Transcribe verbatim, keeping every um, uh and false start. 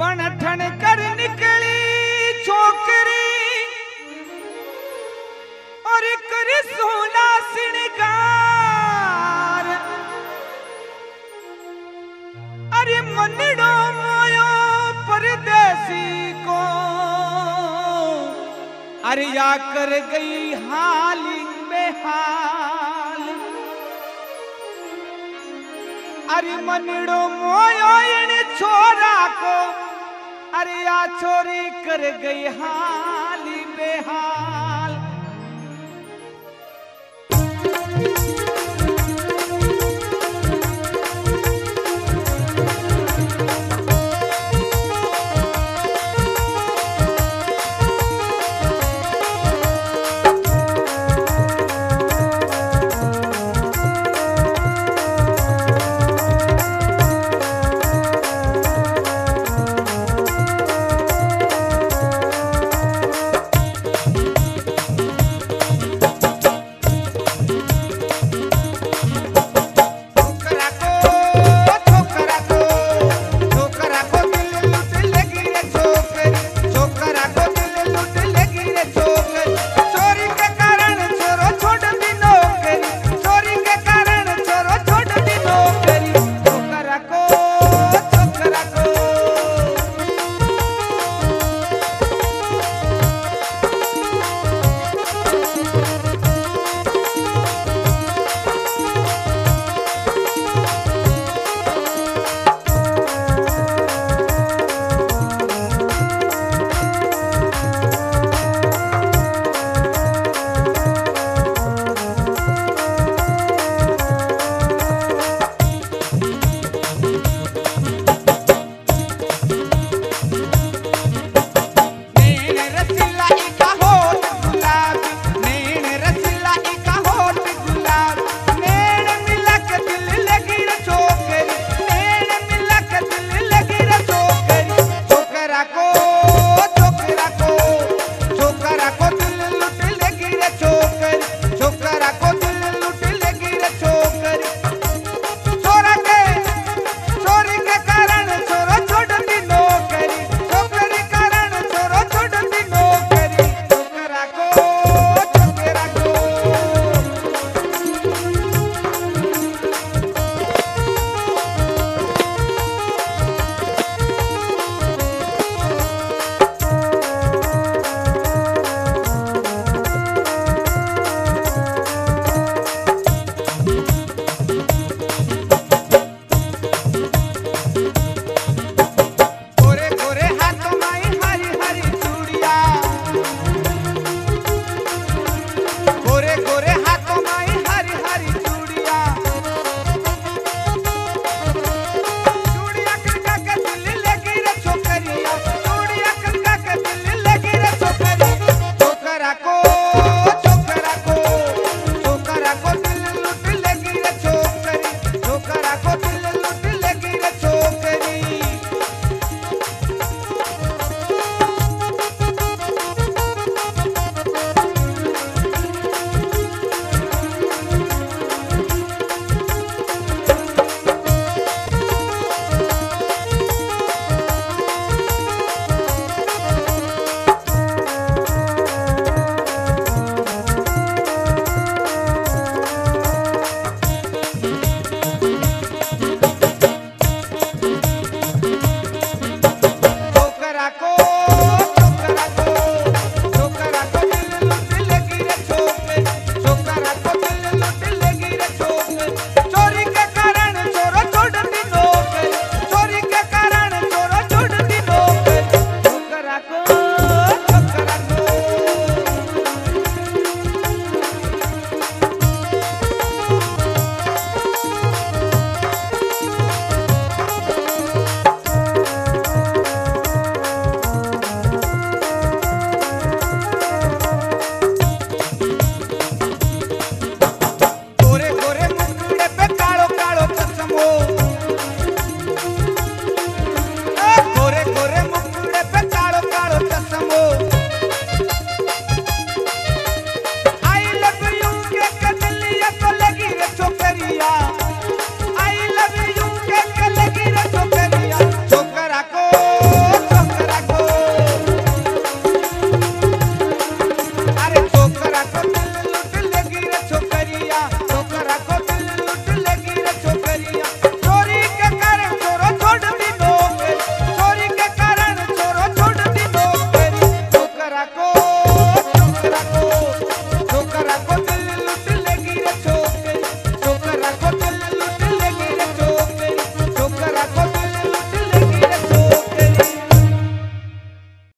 बनठन कर निकली छोकरी और कर सोना श्रृंगार। अरे मनड़ो मोयो परदेसी को, अरे या कर गई हाली बेहाल। अरे मनड़ो मोयो इन छोरा को, अरे या छोरी कर गई हाली बेहाल।